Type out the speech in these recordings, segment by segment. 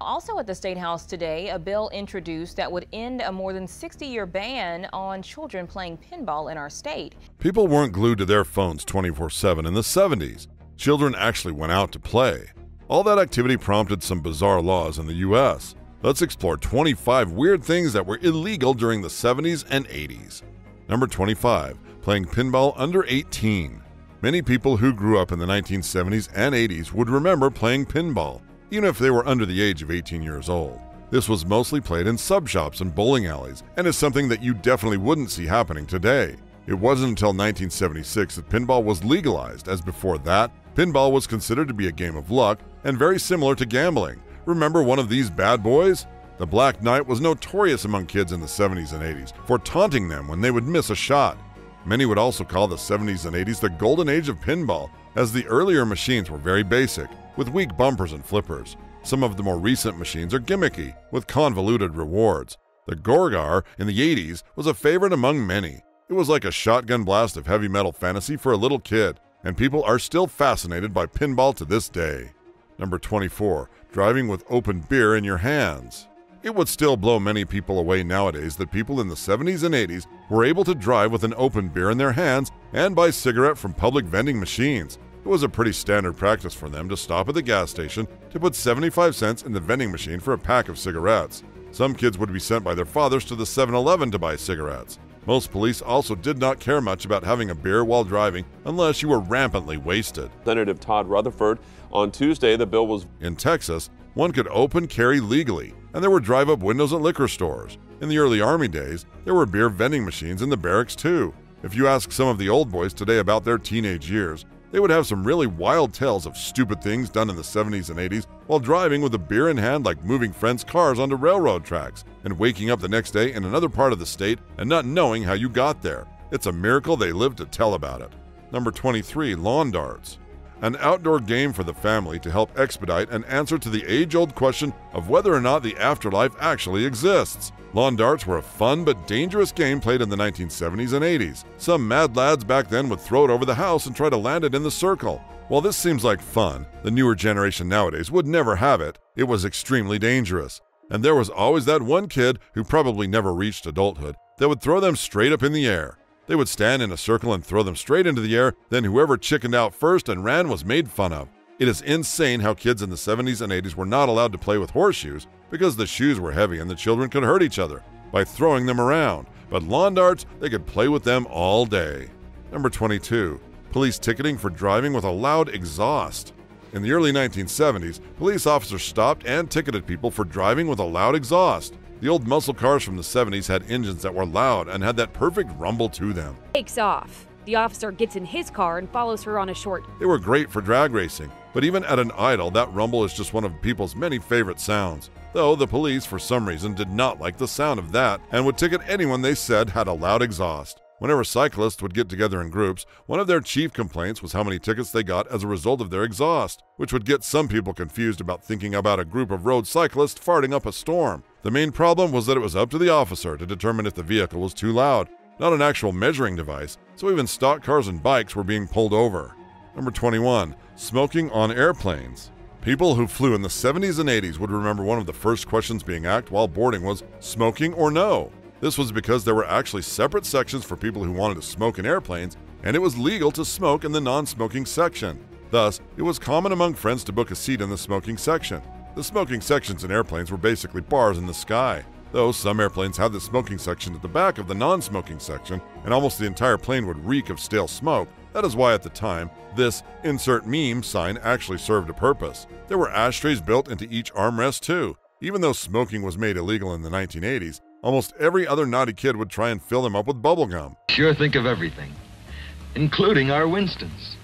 Also at the State House today, a bill introduced that would end a more than 60-year ban on children playing pinball in our state. People weren't glued to their phones 24/7 in the 70s. Children actually went out to play. All that activity prompted some bizarre laws in the U.S. Let's explore 25 weird things that were illegal during the 70s and 80s. Number 25. Playing pinball under 18. Many people who grew up in the 1970s and 80s would remember playing pinball, even if they were under the age of 18 years old. This was mostly played in sub shops and bowling alleys, and is something that you definitely wouldn't see happening today. It wasn't until 1976 that pinball was legalized, as before that, pinball was considered to be a game of luck and very similar to gambling. Remember one of these bad boys? The Black Knight was notorious among kids in the 70s and 80s for taunting them when they would miss a shot. Many would also call the 70s and 80s the golden age of pinball, as the earlier machines were very basic, with weak bumpers and flippers. Some of the more recent machines are gimmicky, with convoluted rewards. The Gorgar in the 80s was a favorite among many. It was like a shotgun blast of heavy metal fantasy for a little kid, and people are still fascinated by pinball to this day. Number 24. Driving with open beer in your hands. It would still blow many people away nowadays that people in the 70s and 80s were able to drive with an open beer in their hands and buy cigarettes from public vending machines. It was a pretty standard practice for them to stop at the gas station to put 75 cents in the vending machine for a pack of cigarettes. Some kids would be sent by their fathers to the 7-Eleven to buy cigarettes. Most police also did not care much about having a beer while driving unless you were rampantly wasted. Senator Todd Rutherford on Tuesday, the bill was in Texas. One could open carry legally, and there were drive-up windows at liquor stores. In the early Army days, there were beer vending machines in the barracks too. If you ask some of the old boys today about their teenage years, they would have some really wild tales of stupid things done in the 70s and 80s while driving with a beer in hand, like moving friends' cars onto railroad tracks and waking up the next day in another part of the state and not knowing how you got there. It's a miracle they lived to tell about it. Number 23. Lawn darts. An outdoor game for the family to help expedite an answer to the age-old question of whether or not the afterlife actually exists. Lawn darts were a fun but dangerous game played in the 1970s and 80s. Some mad lads back then would throw it over the house and try to land it in the circle. While this seems like fun, the newer generation nowadays would never have it. It was extremely dangerous. And there was always that one kid, who probably never reached adulthood, that would throw them straight up in the air. They would stand in a circle and throw them straight into the air, then whoever chickened out first and ran was made fun of. It is insane how kids in the 70s and 80s were not allowed to play with horseshoes because the shoes were heavy and the children could hurt each other by throwing them around. But lawn darts, they could play with them all day. Number 22. Police ticketing for driving with a loud exhaust. In the early 1970s, police officers stopped and ticketed people for driving with a loud exhaust. The old muscle cars from the 70s had engines that were loud and had that perfect rumble to them. Takes off. The officer gets in his car and follows her on a short. They were great for drag racing, but even at an idle, that rumble is just one of people's many favorite sounds. Though the police, for some reason, did not like the sound of that and would ticket anyone they said had a loud exhaust. Whenever cyclists would get together in groups, one of their chief complaints was how many tickets they got as a result of their exhaust, which would get some people confused about thinking about a group of road cyclists farting up a storm. The main problem was that it was up to the officer to determine if the vehicle was too loud, not an actual measuring device, so even stock cars and bikes were being pulled over. Number 21. Smoking on airplanes. People who flew in the 70s and 80s would remember one of the first questions being asked while boarding was, smoking or no? This was because there were actually separate sections for people who wanted to smoke in airplanes, and it was legal to smoke in the non-smoking section. Thus, it was common among friends to book a seat in the smoking section. The smoking sections in airplanes were basically bars in the sky, though some airplanes had the smoking section at the back of the non-smoking section, and almost the entire plane would reek of stale smoke. That is why at the time, this insert meme sign actually served a purpose. There were ashtrays built into each armrest too. Even though smoking was made illegal in the 1980s, almost every other naughty kid would try and fill them up with bubble gum. Sure think of everything, including our Winstons.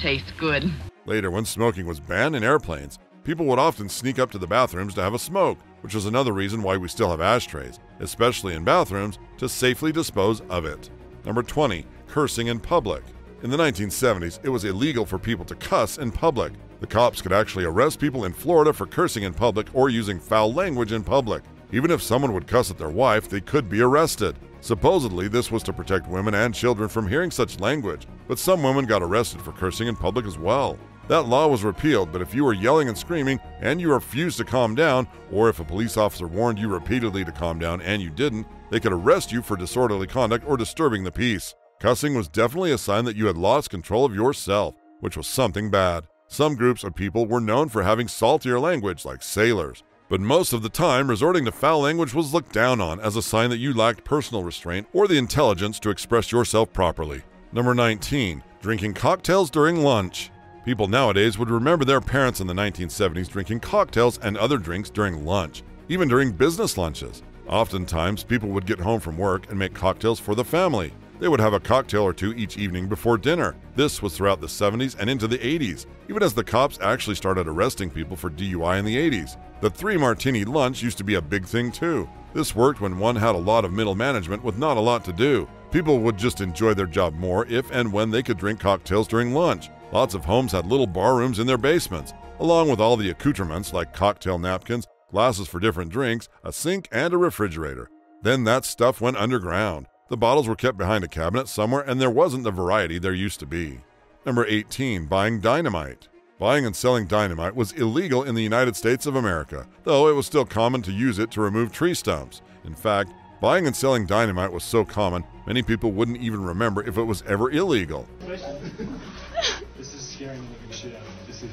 Tastes good. Later, when smoking was banned in airplanes, people would often sneak up to the bathrooms to have a smoke, which is another reason why we still have ashtrays, especially in bathrooms, to safely dispose of it. Number 20. Cursing in public. In the 1970s, it was illegal for people to cuss in public. The cops could actually arrest people in Florida for cursing in public or using foul language in public. Even if someone would cuss at their wife, they could be arrested. Supposedly, this was to protect women and children from hearing such language, but some women got arrested for cursing in public as well. That law was repealed, but if you were yelling and screaming and you refused to calm down, or if a police officer warned you repeatedly to calm down and you didn't, they could arrest you for disorderly conduct or disturbing the peace. Cussing was definitely a sign that you had lost control of yourself, which was something bad. Some groups of people were known for having saltier language, like sailors, but most of the time, resorting to foul language was looked down on as a sign that you lacked personal restraint or the intelligence to express yourself properly. Number 19. Drinking cocktails during lunch. People nowadays would remember their parents in the 1970s drinking cocktails and other drinks during lunch, even during business lunches. Oftentimes, people would get home from work and make cocktails for the family. They would have a cocktail or two each evening before dinner. This was throughout the 70s and into the 80s, even as the cops actually started arresting people for DUI in the 80s. The three-martini lunch used to be a big thing too. This worked when one had a lot of middle management with not a lot to do. People would just enjoy their job more if and when they could drink cocktails during lunch. Lots of homes had little bar rooms in their basements, along with all the accoutrements like cocktail napkins, glasses for different drinks, a sink, and a refrigerator. Then that stuff went underground. The bottles were kept behind a cabinet somewhere, and there wasn't the variety there used to be. Number 18. Buying dynamite. Buying and selling dynamite was illegal in the United States of America, though it was still common to use it to remove tree stumps. In fact, buying and selling dynamite was so common, many people wouldn't even remember if it was ever illegal. This is scaring the living shit out of me. This is...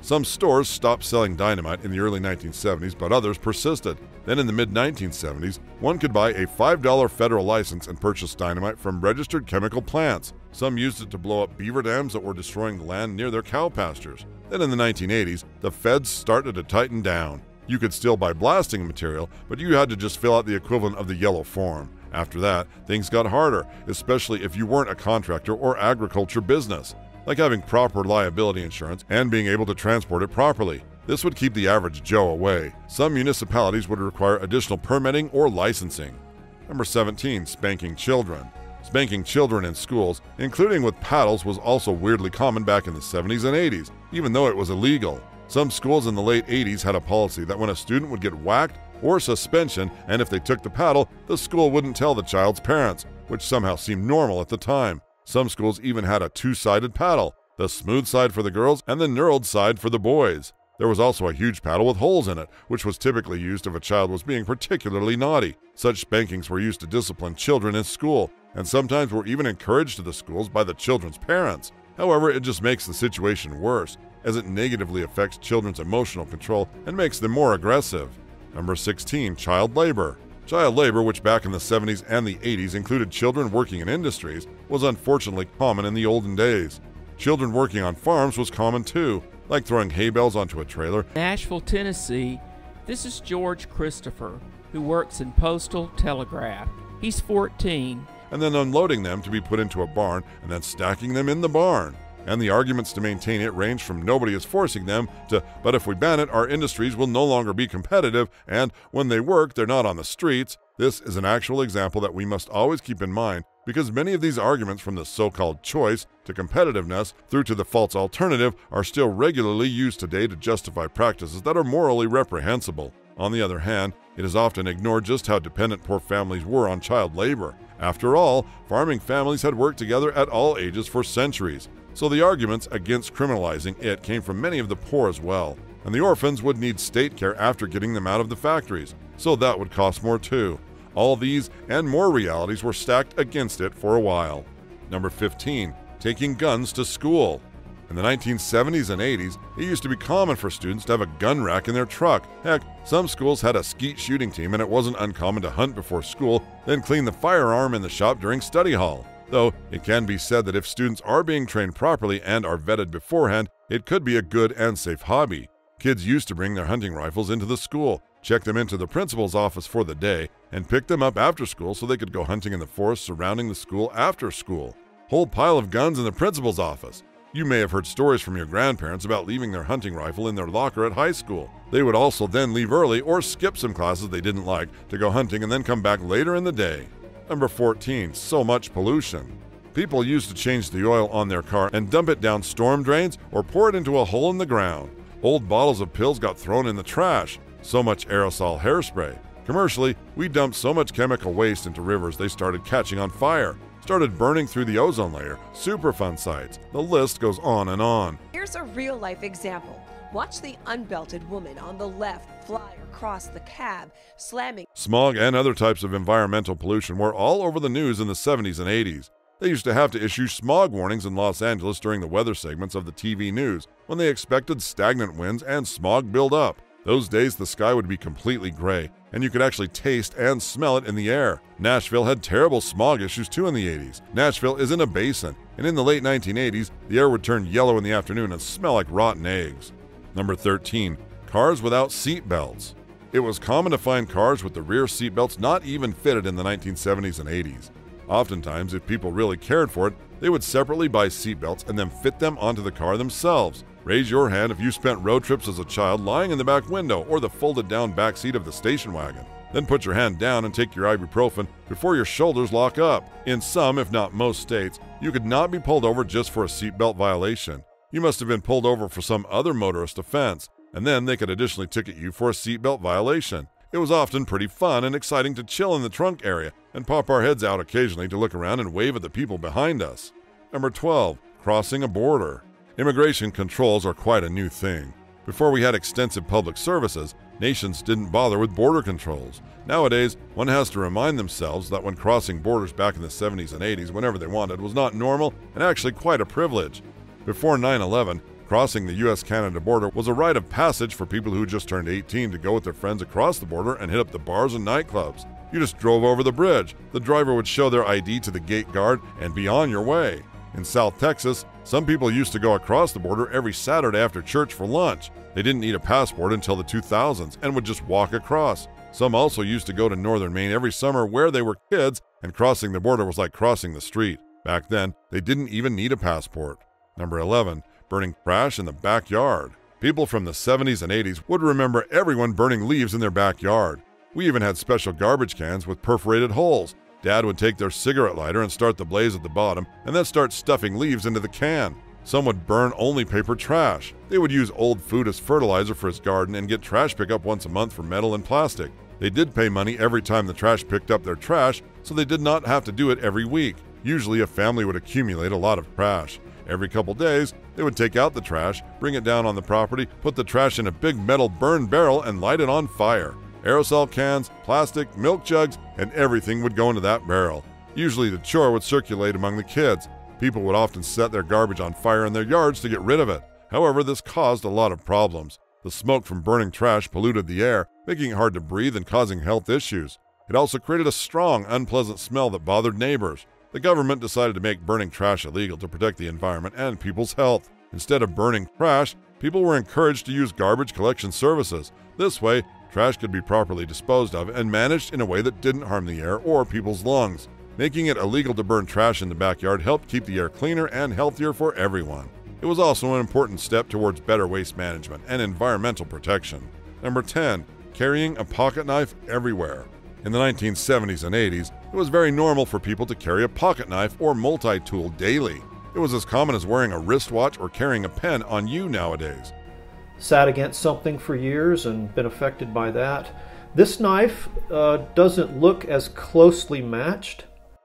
Some stores stopped selling dynamite in the early 1970s, but others persisted. Then in the mid-1970s, one could buy a $5 federal license and purchase dynamite from registered chemical plants. Some used it to blow up beaver dams that were destroying the land near their cow pastures. Then in the 1980s, the feds started to tighten down. You could still buy blasting material, but you had to just fill out the equivalent of the yellow form. After that, things got harder, especially if you weren't a contractor or agriculture business, like having proper liability insurance and being able to transport it properly. This would keep the average Joe away. Some municipalities would require additional permitting or licensing. Number 17. Spanking children. Spanking children in schools, including with paddles, was also weirdly common back in the 70s and 80s, even though it was illegal. Some schools in the late 80s had a policy that when a student would get whacked or suspension, and if they took the paddle, the school wouldn't tell the child's parents, which somehow seemed normal at the time. Some schools even had a two-sided paddle, the smooth side for the girls and the knurled side for the boys. There was also a huge paddle with holes in it, which was typically used if a child was being particularly naughty. Such spankings were used to discipline children in school, and sometimes were even encouraged to the schools by the children's parents. However, it just makes the situation worse, as it negatively affects children's emotional control and makes them more aggressive. Number 16. Child labor. Child labor, which back in the 70s and the 80s included children working in industries, was unfortunately common in the olden days. Children working on farms was common too, like throwing hay bales onto a trailer. Nashville, Tennessee. This is George Christopher, who works in postal telegraph. He's 14. And then unloading them to be put into a barn and then stacking them in the barn. And the arguments to maintain it range from nobody is forcing them to, but if we ban it, our industries will no longer be competitive, and when they work, they're not on the streets. This is an actual example that we must always keep in mind, because many of these arguments from the so-called choice to competitiveness through to the false alternative are still regularly used today to justify practices that are morally reprehensible. On the other hand, it is often ignored just how dependent poor families were on child labor. After all, farming families had worked together at all ages for centuries. So the arguments against criminalizing it came from many of the poor as well, and the orphans would need state care after getting them out of the factories, so that would cost more too. All these and more realities were stacked against it for a while. Number 15. Taking guns to school. In the 1970s and 80s, it used to be common for students to have a gun rack in their truck. Heck, some schools had a skeet shooting team, and it wasn't uncommon to hunt before school, then clean the firearm in the shop during study hall. Though, it can be said that if students are being trained properly and are vetted beforehand, it could be a good and safe hobby. Kids used to bring their hunting rifles into the school, check them into the principal's office for the day, and pick them up after school so they could go hunting in the forest surrounding the school after school. Whole pile of guns in the principal's office. You may have heard stories from your grandparents about leaving their hunting rifle in their locker at high school. They would also then leave early or skip some classes they didn't like to go hunting and then come back later in the day. Number 14. So much pollution. People used to change the oil on their car and dump it down storm drains or pour it into a hole in the ground. Old bottles of pills got thrown in the trash. So much aerosol hairspray. Commercially, we dumped so much chemical waste into rivers they started catching on fire. started burning through the ozone layer, Superfund sites. The list goes on and on. Here's a real-life example. Watch the unbelted woman on the left fly across the cab, slamming. Smog and other types of environmental pollution were all over the news in the 70s and 80s. They used to have to issue smog warnings in Los Angeles during the weather segments of the TV news when they expected stagnant winds and smog build up. Those days, the sky would be completely gray, and you could actually taste and smell it in the air. Nashville had terrible smog issues too in the 80s. Nashville is in a basin, and in the late 1980s, the air would turn yellow in the afternoon and smell like rotten eggs. Number 13. Cars without seat belts. It was common to find cars with the rear seat belts not even fitted in the 1970s and 80s. Oftentimes, if people really cared for it, they would separately buy seatbelts and then fit them onto the car themselves. Raise your hand if you spent road trips as a child lying in the back window or the folded-down back seat of the station wagon. Then put your hand down and take your ibuprofen before your shoulders lock up. In some, if not most states, you could not be pulled over just for a seatbelt violation. You must have been pulled over for some other motorist offense, and then they could additionally ticket you for a seatbelt violation. It was often pretty fun and exciting to chill in the trunk area and pop our heads out occasionally to look around and wave at the people behind us. Number 12. Crossing a border. Immigration controls are quite a new thing. Before we had extensive public services, nations didn't bother with border controls. Nowadays, one has to remind themselves that when crossing borders back in the 70s and 80s whenever they wanted was not normal and actually quite a privilege. Before 9/11, crossing the U.S.-Canada border was a rite of passage for people who just turned 18 to go with their friends across the border and hit up the bars and nightclubs. You just drove over the bridge. The driver would show their ID to the gate guard and be on your way. In South Texas, some people used to go across the border every Saturday after church for lunch. They didn't need a passport until the 2000s and would just walk across. Some also used to go to northern Maine every summer where they were kids, and crossing the border was like crossing the street. Back then, they didn't even need a passport. Number 11. Burning trash in the backyard. People from the 70s and 80s would remember everyone burning leaves in their backyard. We even had special garbage cans with perforated holes. Dad would take their cigarette lighter and start the blaze at the bottom and then start stuffing leaves into the can. Some would burn only paper trash. They would use old food as fertilizer for his garden and get trash pickup once a month for metal and plastic. They did pay money every time the trash picked up their trash, so they did not have to do it every week. Usually a family would accumulate a lot of trash. Every couple days, they would take out the trash, bring it down on the property, put the trash in a big metal burn barrel, and light it on fire. Aerosol cans, plastic, milk jugs, and everything would go into that barrel. Usually the chore would circulate among the kids. People would often set their garbage on fire in their yards to get rid of it. However, this caused a lot of problems. The smoke from burning trash polluted the air, making it hard to breathe and causing health issues. It also created a strong, unpleasant smell that bothered neighbors. The government decided to make burning trash illegal to protect the environment and people's health. Instead of burning trash, people were encouraged to use garbage collection services. This way, trash could be properly disposed of and managed in a way that didn't harm the air or people's lungs. Making it illegal to burn trash in the backyard helped keep the air cleaner and healthier for everyone. It was also an important step towards better waste management and environmental protection. Number 10. Carrying a pocket knife everywhere. In the 1970s and 80s, it was very normal for people to carry a pocket knife or multi-tool daily. It was as common as wearing a wristwatch or carrying a pen on you nowadays. Sat against something for years and been affected by that. This knife doesn't look as closely matched.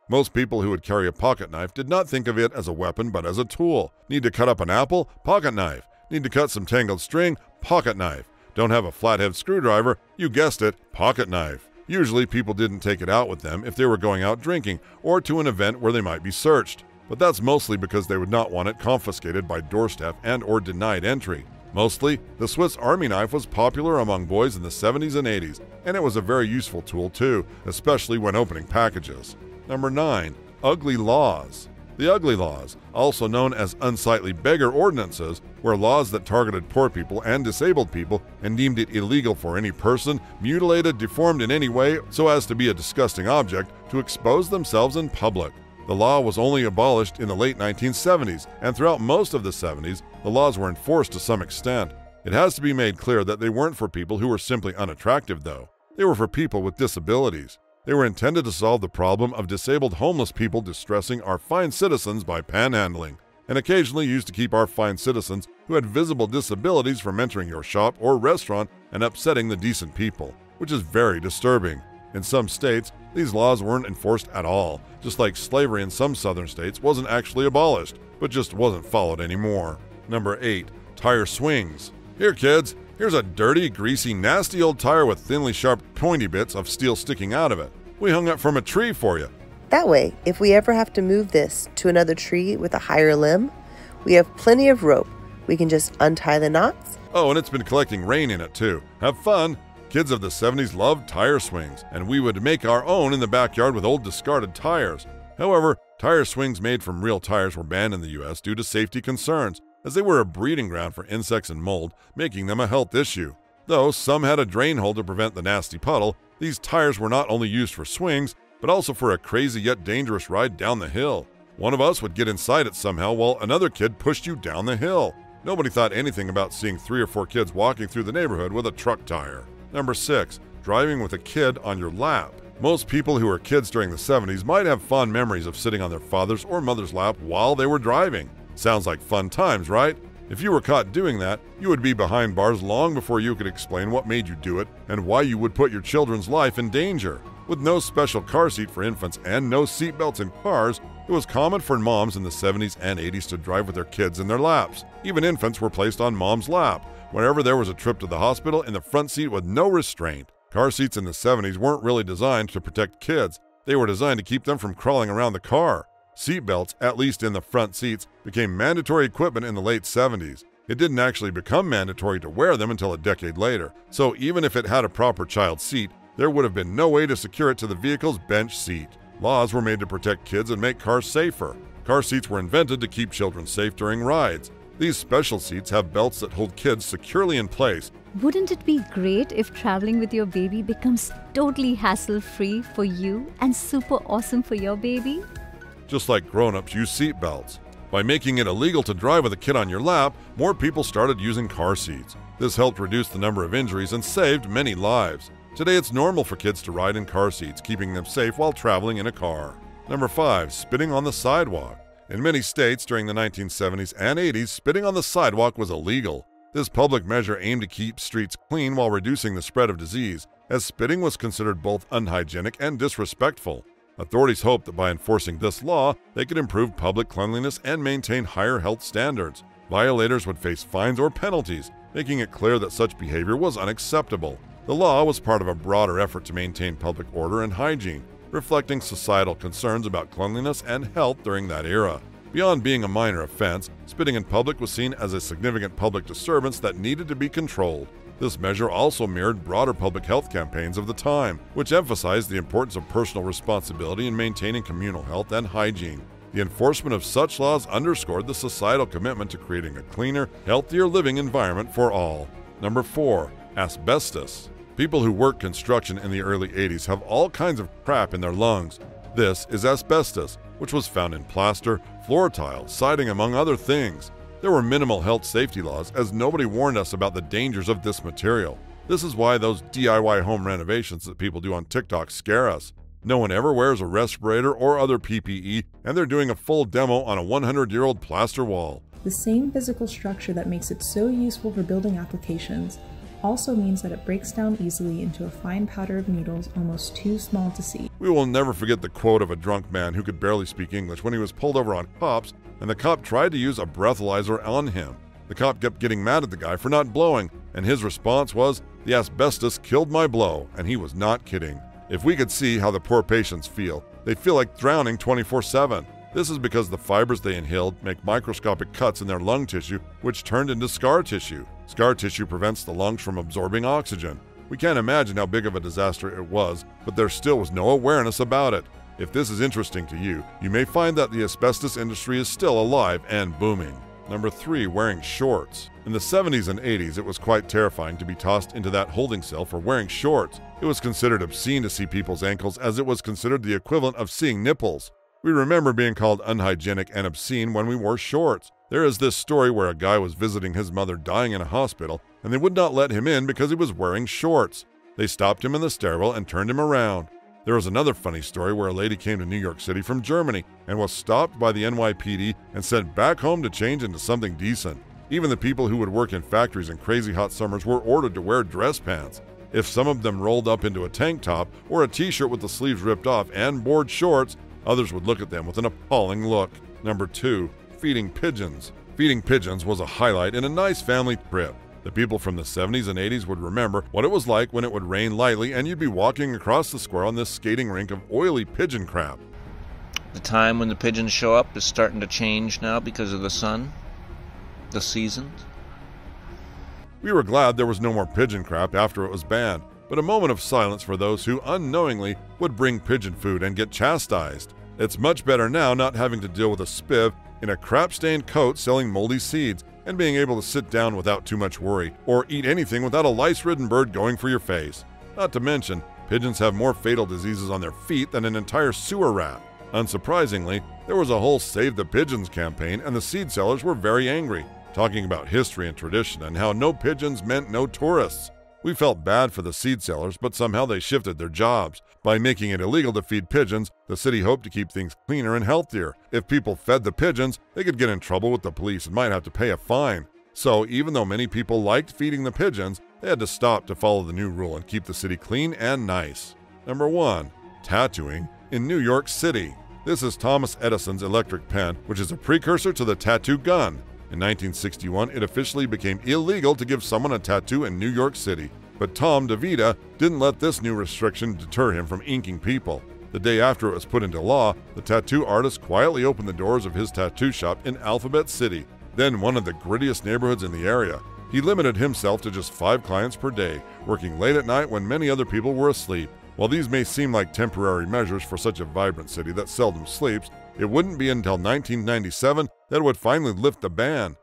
Most people who would carry a pocket knife did not think of it as a weapon but as a tool. Need to cut up an apple? Pocket knife. Need to cut some tangled string? Pocket knife. Don't have a flathead screwdriver? You guessed it, pocket knife. Usually, people didn't take it out with them if they were going out drinking or to an event where they might be searched, but that's mostly because they would not want it confiscated by doorstep and or denied entry. Mostly, the Swiss Army knife was popular among boys in the 70s and 80s, and it was a very useful tool too, especially when opening packages. Number 9. Ugly laws. The ugly laws, also known as unsightly beggar ordinances, were laws that targeted poor people and disabled people and deemed it illegal for any person, mutilated, deformed in any way so as to be a disgusting object, to expose themselves in public. The law was only abolished in the late 1970s, and throughout most of the 70s, the laws were enforced to some extent. It has to be made clear that they weren't for people who were simply unattractive, though. They were for people with disabilities. They were intended to solve the problem of disabled homeless people distressing our fine citizens by panhandling, and occasionally used to keep our fine citizens who had visible disabilities from entering your shop or restaurant and upsetting the decent people, which is very disturbing. In some states, these laws weren't enforced at all, just like slavery in some southern states wasn't actually abolished, but just wasn't followed anymore. Number 8. Tire swings. Here, kids, here's a dirty, greasy, nasty old tire with thinly sharp, pointy bits of steel sticking out of it. We hung it from a tree for you. That way, if we ever have to move this to another tree with a higher limb, we have plenty of rope. We can just untie the knots. Oh, and it's been collecting rain in it too. Have fun! Kids of the 70s loved tire swings, and we would make our own in the backyard with old discarded tires. However, tire swings made from real tires were banned in the U.S. due to safety concerns, as they were a breeding ground for insects and mold, making them a health issue. Though some had a drain hole to prevent the nasty puddle, these tires were not only used for swings, but also for a crazy yet dangerous ride down the hill. One of us would get inside it somehow while another kid pushed you down the hill. Nobody thought anything about seeing 3 or 4 kids walking through the neighborhood with a truck tire. Number 6. Driving with a kid on your lap. Most people who were kids during the 70s might have fond memories of sitting on their father's or mother's lap while they were driving. Sounds like fun times, right? If you were caught doing that, you would be behind bars long before you could explain what made you do it and why you would put your children's life in danger. With no special car seat for infants and no seatbelts in cars, it was common for moms in the 70s and 80s to drive with their kids in their laps. Even infants were placed on mom's lap whenever there was a trip to the hospital in the front seat with no restraint. Car seats in the 70s weren't really designed to protect kids. They were designed to keep them from crawling around the car. Seatbelts, at least in the front seats, became mandatory equipment in the late 70s. It didn't actually become mandatory to wear them until a decade later, so even if it had a proper child seat, there would have been no way to secure it to the vehicle's bench seat. Laws were made to protect kids and make cars safer. Car seats were invented to keep children safe during rides. These special seats have belts that hold kids securely in place. Wouldn't it be great if traveling with your baby becomes totally hassle-free for you and super awesome for your baby? Just like grown-ups use seat belts. By making it illegal to drive with a kid on your lap, more people started using car seats. This helped reduce the number of injuries and saved many lives. Today, it's normal for kids to ride in car seats, keeping them safe while traveling in a car. Number 5. Spitting on the sidewalk. In many states during the 1970s and 80s, spitting on the sidewalk was illegal. This public measure aimed to keep streets clean while reducing the spread of disease, as spitting was considered both unhygienic and disrespectful. Authorities hoped that by enforcing this law, they could improve public cleanliness and maintain higher health standards. Violators would face fines or penalties, making it clear that such behavior was unacceptable. The law was part of a broader effort to maintain public order and hygiene, reflecting societal concerns about cleanliness and health during that era. Beyond being a minor offense, spitting in public was seen as a significant public disturbance that needed to be controlled. This measure also mirrored broader public health campaigns of the time, which emphasized the importance of personal responsibility in maintaining communal health and hygiene. The enforcement of such laws underscored the societal commitment to creating a cleaner, healthier living environment for all. Number 4. Asbestos. People who worked construction in the early 80s have all kinds of crap in their lungs. This is asbestos, which was found in plaster, floor tile, siding, among other things. There were minimal health safety laws as nobody warned us about the dangers of this material. This is why those DIY home renovations that people do on TikTok scare us. No one ever wears a respirator or other PPE, and they're doing a full demo on a 100-year-old plaster wall. The same physical structure that makes it so useful for building applications also means that it breaks down easily into a fine powder of noodles almost too small to see. We will never forget the quote of a drunk man who could barely speak English when he was pulled over on cops and the cop tried to use a breathalyzer on him. The cop kept getting mad at the guy for not blowing, and his response was, "The asbestos killed my blow," and he was not kidding. If we could see how the poor patients feel, they feel like drowning 24/7. This is because the fibers they inhaled make microscopic cuts in their lung tissue, which turned into scar tissue. Scar tissue prevents the lungs from absorbing oxygen. We can't imagine how big of a disaster it was, but there still was no awareness about it. If this is interesting to you, you may find that the asbestos industry is still alive and booming. Number 3. Wearing shorts. In the 70s and 80s, it was quite terrifying to be tossed into that holding cell for wearing shorts. It was considered obscene to see people's ankles, as it was considered the equivalent of seeing nipples. We remember being called unhygienic and obscene when we wore shorts. There is this story where a guy was visiting his mother dying in a hospital, and they would not let him in because he was wearing shorts. They stopped him in the stairwell and turned him around. There was another funny story where a lady came to New York City from Germany and was stopped by the NYPD and sent back home to change into something decent. Even the people who would work in factories in crazy hot summers were ordered to wear dress pants. if some of them rolled up into a tank top or a t-shirt with the sleeves ripped off and board shorts, others would look at them with an appalling look. Number 2. Feeding pigeons. Feeding pigeons was a highlight in a nice family trip. The people from the 70s and 80s would remember what it was like when it would rain lightly and you'd be walking across the square on this skating rink of oily pigeon crap. The time when the pigeons show up is starting to change now because of the sun, the seasons. We were glad there was no more pigeon crap after it was banned, but a moment of silence for those who unknowingly would bring pigeon food and get chastised. It's much better now not having to deal with a spiv in a crap-stained coat selling moldy seeds and being able to sit down without too much worry or eat anything without a lice-ridden bird going for your face. Not to mention, pigeons have more fatal diseases on their feet than an entire sewer rat. Unsurprisingly, there was a whole Save the Pigeons campaign, and the seed sellers were very angry, talking about history and tradition and how no pigeons meant no tourists. We felt bad for the seed sellers, but somehow they shifted their jobs. By making it illegal to feed pigeons, the city hoped to keep things cleaner and healthier. If people fed the pigeons, they could get in trouble with the police and might have to pay a fine. So even though many people liked feeding the pigeons, they had to stop to follow the new rule and keep the city clean and nice. Number 1. Tattooing in New York City. This is Thomas Edison's electric pen, which is a precursor to the tattoo gun. In 1961, it officially became illegal to give someone a tattoo in New York City, but Tom DeVita didn't let this new restriction deter him from inking people. The day after it was put into law, the tattoo artist quietly opened the doors of his tattoo shop in Alphabet City, then one of the grittiest neighborhoods in the area. He limited himself to just 5 clients per day, working late at night when many other people were asleep. While these may seem like temporary measures for such a vibrant city that seldom sleeps, it wouldn't be until 1997 that it would finally lift the ban.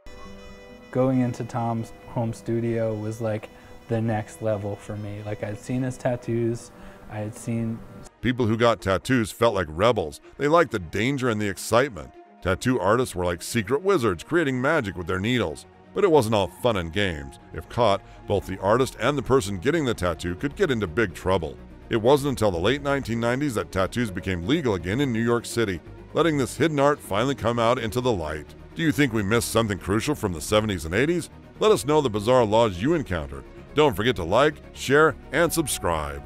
Going into Tom's home studio was like the next level for me. Like, I'd seen his tattoos, I had seen... People who got tattoos felt like rebels. They liked the danger and the excitement. Tattoo artists were like secret wizards creating magic with their needles. But it wasn't all fun and games. If caught, both the artist and the person getting the tattoo could get into big trouble. It wasn't until the late 1990s that tattoos became legal again in New York City, letting this hidden art finally come out into the light. Do you think we missed something crucial from the 70s and 80s? Let us know the bizarre laws you encountered. Don't forget to like, share, and subscribe.